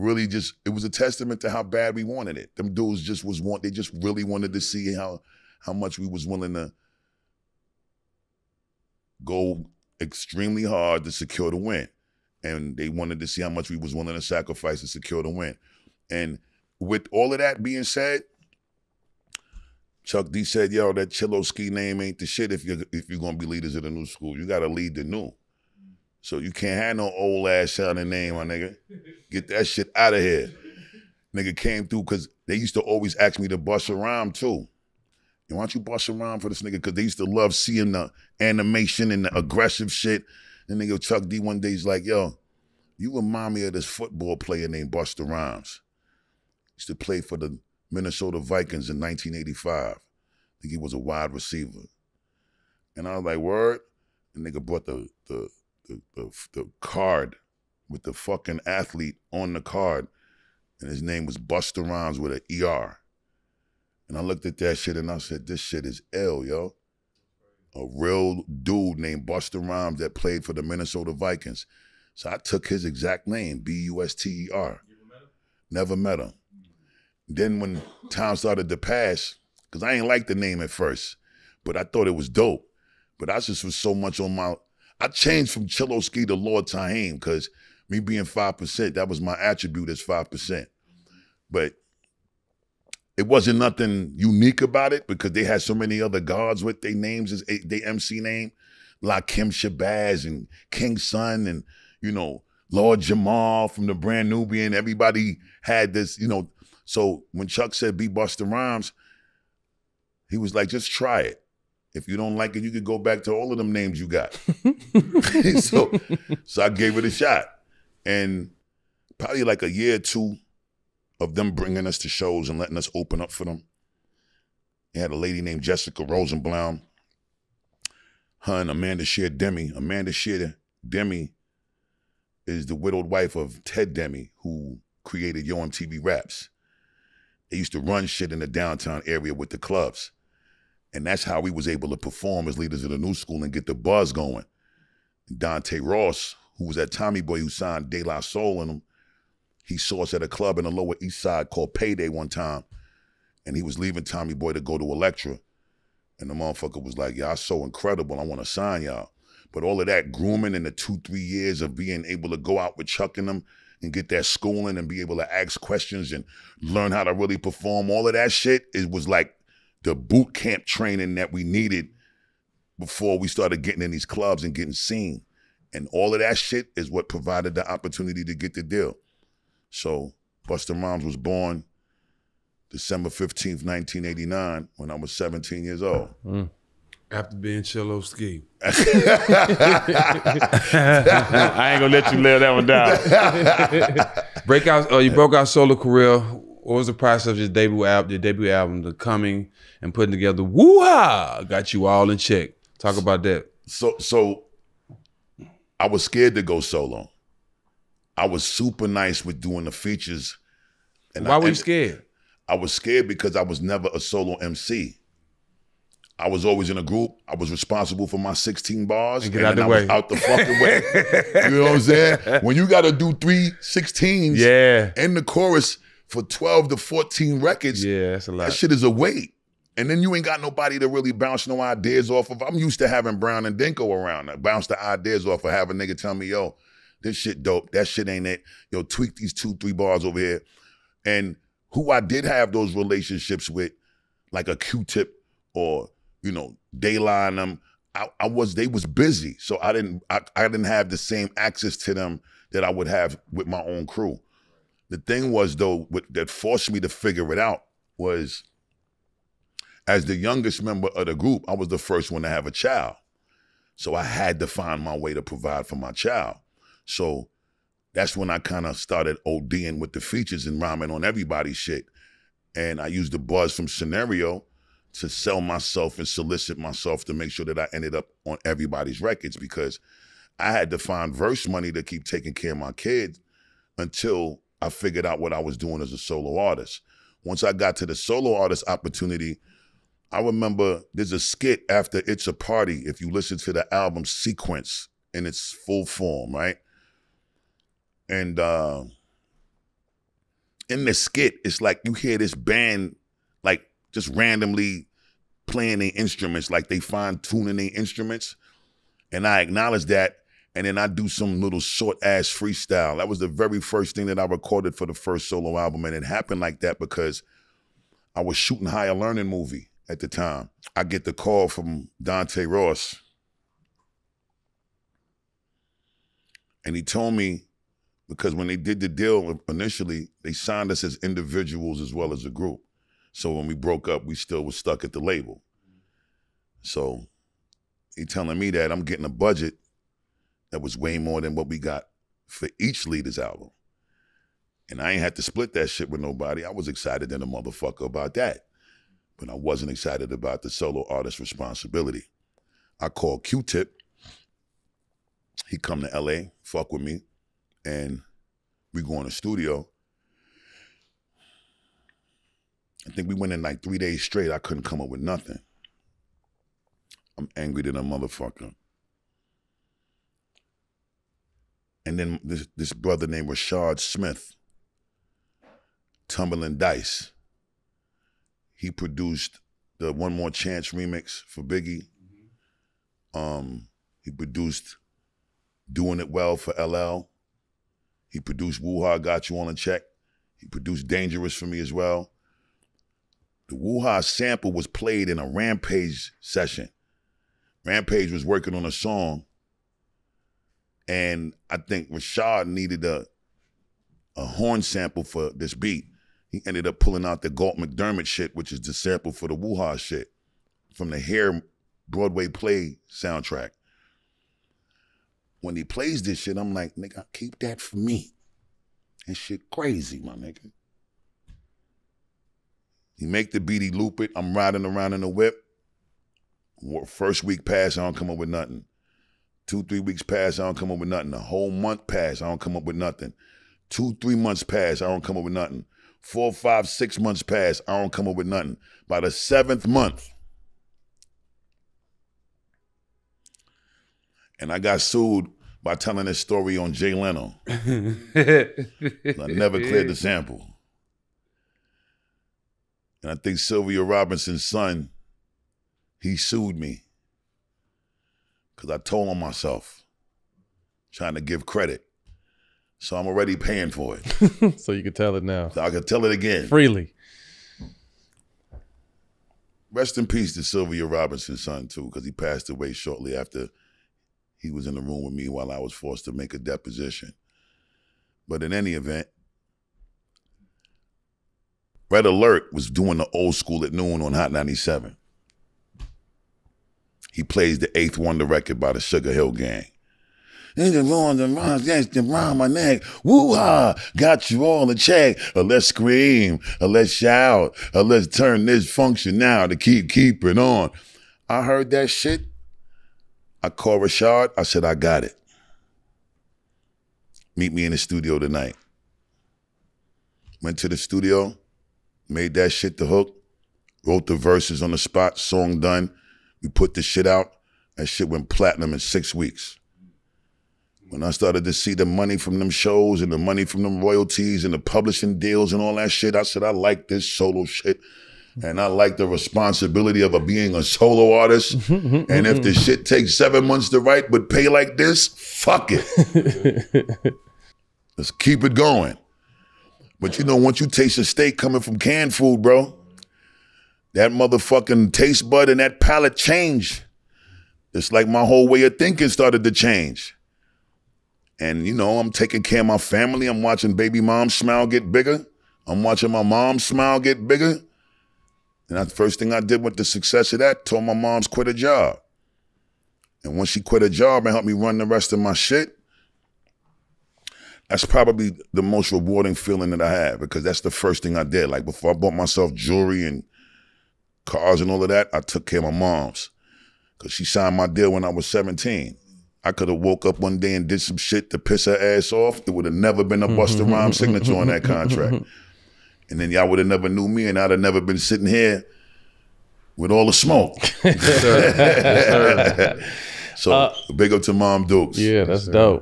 really just, it was a testament to how bad we wanted it. Them dudes just was they just really wanted to see how much we was willing to go extremely hard to secure the win. And they wanted to see how much we was willing to sacrifice to secure the win. And with all of that being said, Chuck D said, yo, that Chilowski name ain't the shit if you're gonna be leaders of the new school. You gotta lead the new. So you can't have no old ass sounding name, my nigga. Get that shit out of here. Nigga came through, cause they used to always ask me to Busta Rhymes too. And why don't you Busta Rhymes for this nigga? Cause they used to love seeing the animation and the aggressive shit. And nigga Chuck D one day, he's like, yo, you remind me of this football player named Busta Rhymes. Used to play for the Minnesota Vikings in 1985. I think he was a wide receiver. And I was like, word? And nigga brought the card with the fucking athlete on the card. And his name was Busta Rhymes with an ER. And I looked at that shit and I said, this shit is ill, yo. A real dude named Busta Rhymes that played for the Minnesota Vikings. So I took his exact name, B-U-S-T-E-R. You ever met him? Never met him. Then when time started to pass, because I ain't like the name at first, but I thought it was dope. But I just was so much on my, I changed from Chilowski to Lord Taheem, because me being 5%, that was my attribute as 5%. But it wasn't nothing unique about it, because they had so many other guards with their names, as their MC name, like Kim Shabazz and King Sun and, you know, Lord Jamal from the Brand Nubian. Everybody had this, you know. So when Chuck said be Busta Rhymes, he was like, just try it. If you don't like it, you could go back to all of them names you got. so I gave it a shot. And probably like a year or two of them bringing us to shows and letting us open up for them. They had a lady named Jessica Rosenblum, her and Amanda Sheer Demme. Amanda Sheer Demme is the widowed wife of Ted Demme, who created Yo MTV Raps. They used to run shit in the downtown area with the clubs. And that's how we was able to perform as leaders of the new school and get the buzz going. Dante Ross, who was at Tommy Boy, who signed De La Soul in him, he saw us at a club in the Lower East Side called Payday one time. And he was leaving Tommy Boy to go to Elektra. And the motherfucker was like, y'all so incredible, I want to sign y'all. But all of that grooming and the 2-3 years of being able to go out with Chuck and them and get that schooling and be able to ask questions and learn how to really perform, all of that shit, it was like the boot camp training that we needed before we started getting in these clubs and getting seen. And all of that shit is what provided the opportunity to get the deal. So Busta Rhymes was born December 15th, 1989, when I was 17 years old. Mm. After being Chilowski. I ain't gonna let you lay that one down. You broke out solo career. What was the process of your debut album, The Coming, and putting together Woo Ha Got You All In Check? Talk about that. So I was scared to go solo. I was super nice with doing the features. And why were you scared? I was scared because I was never a solo MC. I was always in a group. I was responsible for my 16 bars. And then I was out the fucking way. You know what I'm saying? When you got to do 3 16s and the chorus for 12 to 14 records, that's a lot. That shit is a weight. And then you ain't got nobody to really bounce no ideas off of. I'm used to having Brown and Dinko around. I bounce the ideas off of, having a nigga tell me, yo, this shit dope. That shit ain't it. Yo, tweak these 2-3 bars over here. And who I did have those relationships with, like a Q-Tip or, you know, Daylight and them, they was busy. So I didn't have the same access to them that I would have with my own crew. The thing was though, that forced me to figure it out was, as the youngest member of the group, I was the first one to have a child. So I had to find my way to provide for my child. So that's when I kind of started ODing with the features and rhyming on everybody's shit. And I used the buzz from Scenario to sell myself and solicit myself to make sure that I ended up on everybody's records, because I had to find verse money to keep taking care of my kids until I figured out what I was doing as a solo artist. Once I got to the solo artist opportunity, I remember there's a skit after It's a Party, if you listen to the album Sequence in its full form, right? And in the skit, it's like you hear this band like just randomly playing their instruments, like they fine-tuning their instruments. And I acknowledge that, and then I do some little short-ass freestyle. That was the very first thing that I recorded for the first solo album, and it happened like that because I was shooting Higher Learning movie at the time. I get the call from Dante Ross, and he told me, because when they did the deal initially, they signed us as individuals as well as a group. So when we broke up, we still was stuck at the label. So he telling me that I'm getting a budget that was way more than what we got for each leader's album. And I ain't had to split that shit with nobody. I was excited than a motherfucker about that. But I wasn't excited about the solo artist responsibility. I called Q-Tip. He come to LA, fuck with me, and we go in the studio. I think we went in like 3 days straight. I couldn't come up with nothing. I'm angry than a motherfucker. And then this brother named Rashad Smith, Tumbling Dice. He produced the One More Chance remix for Biggie. He produced Doing It Well for LL. He produced Woo Ha Got You On A Check. He produced Dangerous for me as well. The Woo Ha sample was played in a Rampage session. Rampage was working on a song, and I think Rashad needed a horn sample for this beat. He ended up pulling out the Galt McDermott shit, which is the sample for the Woo Ha shit from the Hair Broadway play soundtrack. When he plays this shit, I'm like, nigga, keep that for me. That shit crazy, my nigga. He make the beat, he loop it. I'm riding around in the whip. First week pass, I don't come up with nothing. 2, 3 weeks pass, I don't come up with nothing. A whole month pass, I don't come up with nothing. 2, 3 months pass, I don't come up with nothing. 4, 5, 6 months pass, I don't come up with nothing. By the 7th month, and I got sued by telling this story on Jay Leno. I never cleared the sample. And I think Sylvia Robinson's son, he sued me because I told on myself, trying to give credit. So I'm already paying for it. So you can tell it now. So I can tell it again. Freely. Rest in peace to Sylvia Robinson's son too, because he passed away shortly after. He was in the room with me while I was forced to make a deposition. But in any event, Red Alert was doing the Old School at noon on Hot 97. He plays the 8th Wonder record by the Sugar Hill Gang. It's the rhymes, that's the rhyme my neck. Woo-ha, got you all in check. Or let's scream, or let's shout, or let's turn this function now to keep it on. I heard that shit. I called Rashad, I said, I got it. Meet me in the studio tonight. Went to the studio, made that shit the hook, wrote the verses on the spot, song done. We put the shit out. That shit went platinum in 6 weeks. When I started to see the money from them shows and the money from them royalties and the publishing deals and all that shit, I said, I like this solo shit. And I like the responsibility of being a solo artist. And if the shit takes 7 months to write but pay like this, fuck it. Let's keep it going. But you know, once you taste a steak coming from canned food, bro, that motherfucking taste bud and that palate change. It's like my whole way of thinking started to change. And you know, I'm taking care of my family. I'm watching baby mom's smile get bigger. I'm watching my mom's smile get bigger. And the first thing I did with the success of that, told my mom's quit her job. And when she quit her job and helped me run the rest of my shit, that's probably the most rewarding feeling that I had, because that's the first thing I did. Like before I bought myself jewelry and cars and all of that, I took care of my mom's, because she signed my deal when I was 17. I could have woke up one day and did some shit to piss her ass off. It would have never been a Busta Rhymes signature on that contract. And then y'all would have never knew me, and I'd have never been sitting here with all the smoke. Yes, sir. Yes, sir. So big up to Mom Dukes. Yeah, that's dope.